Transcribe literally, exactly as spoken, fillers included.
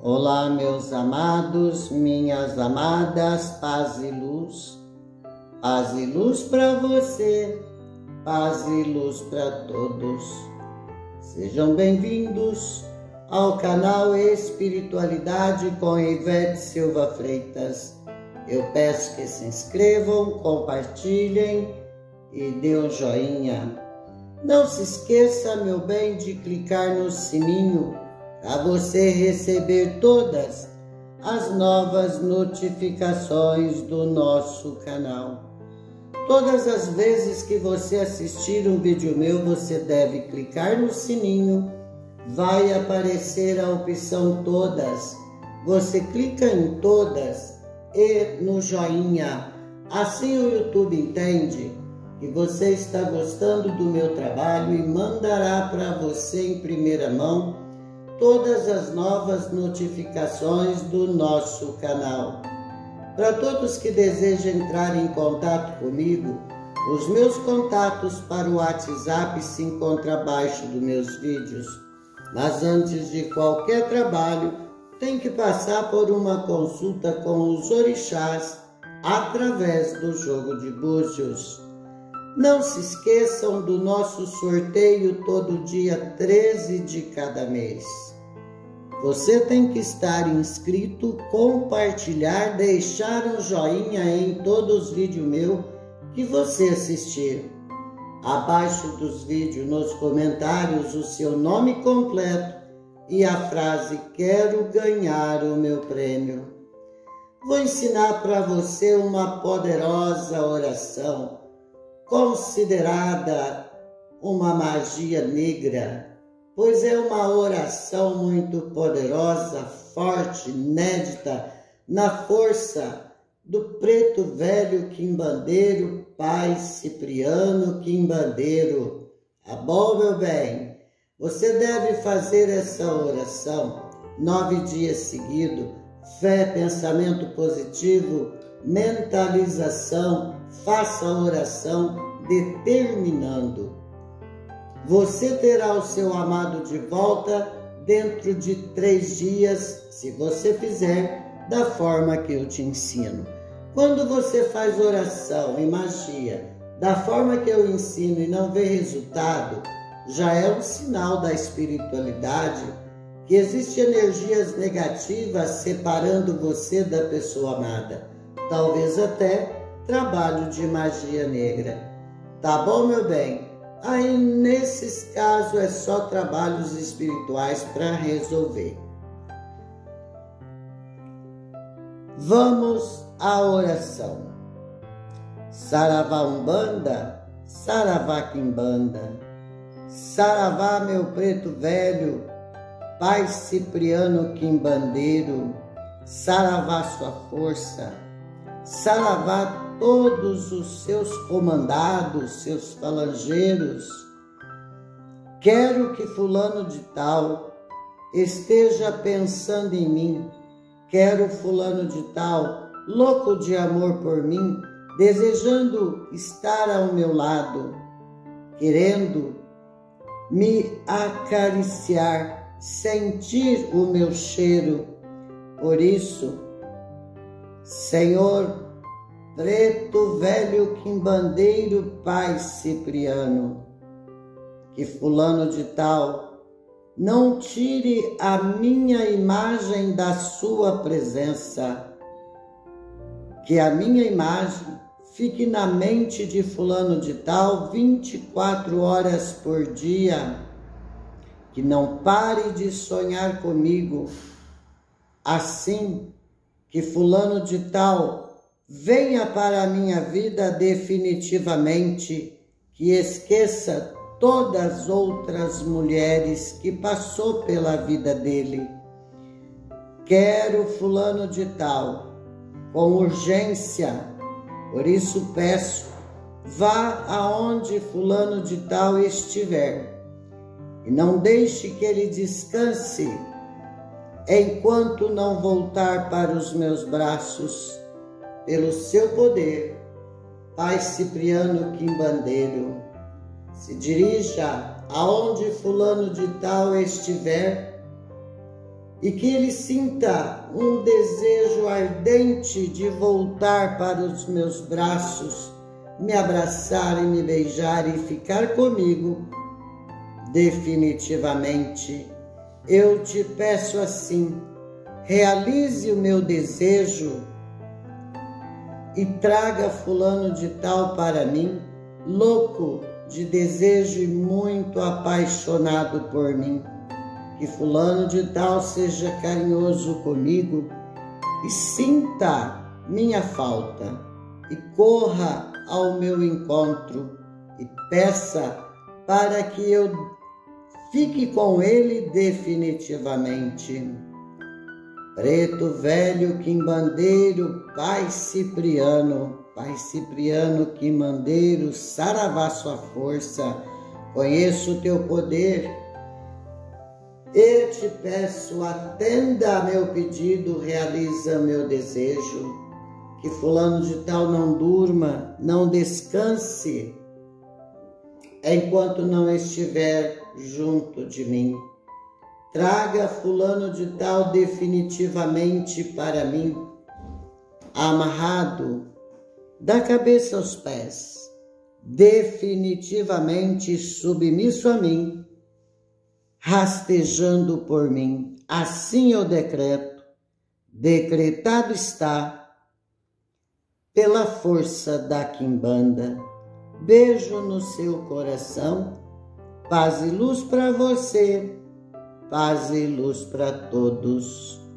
Olá, meus amados, minhas amadas, paz e luz. Paz e luz para você, paz e luz para todos. Sejam bem-vindos ao canal Espiritualidade com Ivete Silva Freitas. Eu peço que se inscrevam, compartilhem e dê um joinha. Não se esqueça, meu bem, de clicar no sininho para você receber todas as novas notificações do nosso canal. Todas as vezes que você assistir um vídeo meu, você deve clicar no sininho, vai aparecer a opção todas. Você clica em todas e no joinha. Assim o YouTube entende que você está gostando do meu trabalho e mandará para você em primeira mão todas as novas notificações do nosso canal. Para todos que desejam entrar em contato comigo, os meus contatos para o WhatsApp se encontram abaixo dos meus vídeos. Mas antes de qualquer trabalho, tem que passar por uma consulta com os orixás através do jogo de Búzios. Não se esqueçam do nosso sorteio todo dia treze de cada mês. Você tem que estar inscrito, compartilhar, deixar um joinha em todos os vídeos meus que você assistir. Abaixo dos vídeos, nos comentários, o seu nome completo e a frase "quero ganhar o meu prêmio". Vou ensinar para você uma poderosa oração, considerada uma magia negra, pois é uma oração muito poderosa, forte, inédita, na força do Preto Velho Quimbandeiro, Pai Cipriano Quimbandeiro. Tá bom, meu bem? Você deve fazer essa oração nove dias seguidos. Fé, pensamento positivo, mentalização, faça a oração determinando. Você terá o seu amado de volta dentro de três dias, se você fizer da forma que eu te ensino. Quando você faz oração e magia da forma que eu ensino e não vê resultado, já é um sinal da espiritualidade que existem energias negativas separando você da pessoa amada. Talvez até trabalho de magia negra. Tá bom, meu bem? Aí, nesses casos, é só trabalhos espirituais para resolver. Vamos à oração. Saravá Umbanda, saravá Quimbanda, saravá meu Preto Velho, Pai Cipriano Quimbandeiro, saravá sua força, saravá todos os seus comandados, seus falangeiros. Quero que fulano de tal esteja pensando em mim. Quero fulano de tal louco de amor por mim, desejando estar ao meu lado, querendo me acariciar, sentir o meu cheiro. Por isso, Senhor Preto Velho Quimbandeiro, Pai Cipriano, que fulano de tal não tire a minha imagem da sua presença, que a minha imagem fique na mente de fulano de tal vinte e quatro horas por dia, que não pare de sonhar comigo, assim que fulano de tal venha para a minha vida definitivamente, que esqueça todas as outras mulheres que passou pela vida dele. Quero fulano de tal, com urgência, por isso peço, vá aonde fulano de tal estiver, e não deixe que ele descanse, enquanto não voltar para os meus braços. Pelo seu poder, Pai Cipriano Quimbandeiro, se dirija aonde fulano de tal estiver e que ele sinta um desejo ardente de voltar para os meus braços, me abraçar e me beijar e ficar comigo. Definitivamente, eu te peço assim, realize o meu desejo e traga fulano de tal para mim, louco de desejo e muito apaixonado por mim. Que fulano de tal seja carinhoso comigo e sinta minha falta e corra ao meu encontro e peça para que eu fique com ele definitivamente. Preto Velho Quimbandeiro, Pai Cipriano, Pai Cipriano Quimbandeiro, saravá sua força, conheço o teu poder. Eu te peço, atenda a meu pedido, realiza meu desejo. Que fulano de tal não durma, não descanse, enquanto não estiver junto de mim. Traga fulano de tal definitivamente para mim, amarrado, da cabeça aos pés, definitivamente submisso a mim, rastejando por mim. Assim eu decreto, decretado está, pela força da Quimbanda. Beijo no seu coração, paz e luz para você, paz e luz para todos.